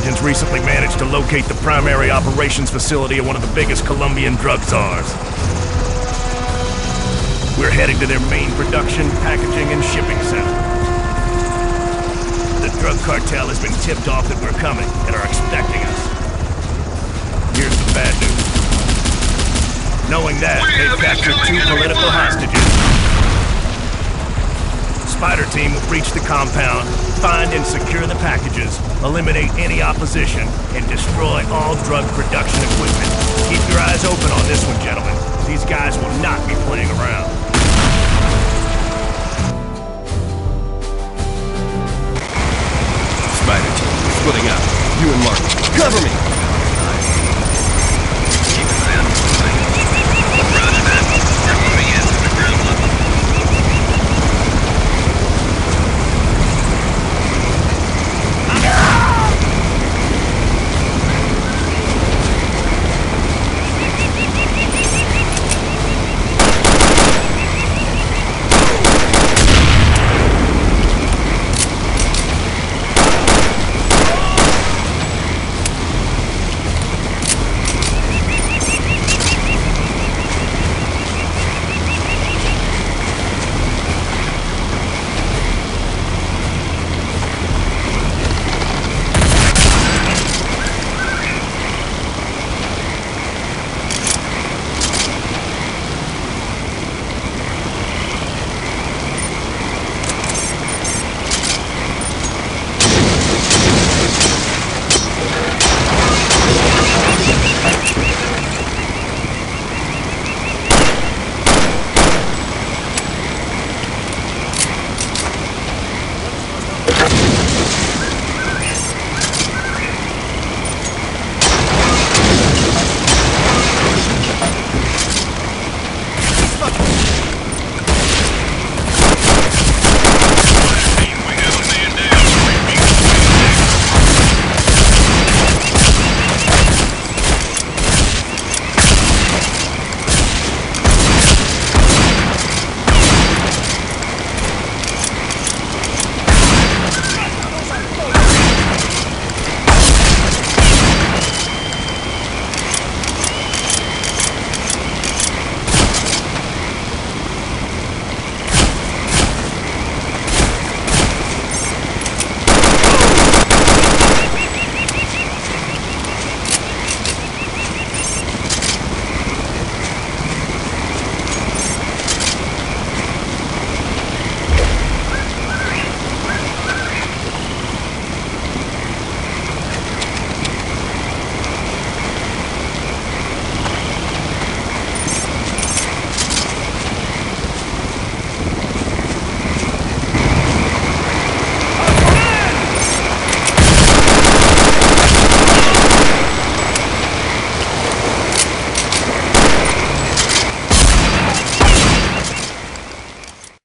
intelligence recently managed to locate the primary operations facility of one of the biggest Colombian drug czars. We're heading to their main production, packaging, and shipping center. The drug cartel has been tipped off that we're coming and are expecting us. Here's the bad news. Knowing that, they've captured 2 political hostages. Spider team will breach the compound, find and secure the packages, eliminate any opposition, and destroy all drug production equipment. Keep your eyes open on this one, gentlemen. These guys will not be playing around. Spider team, splitting up. You and Mark, cover me!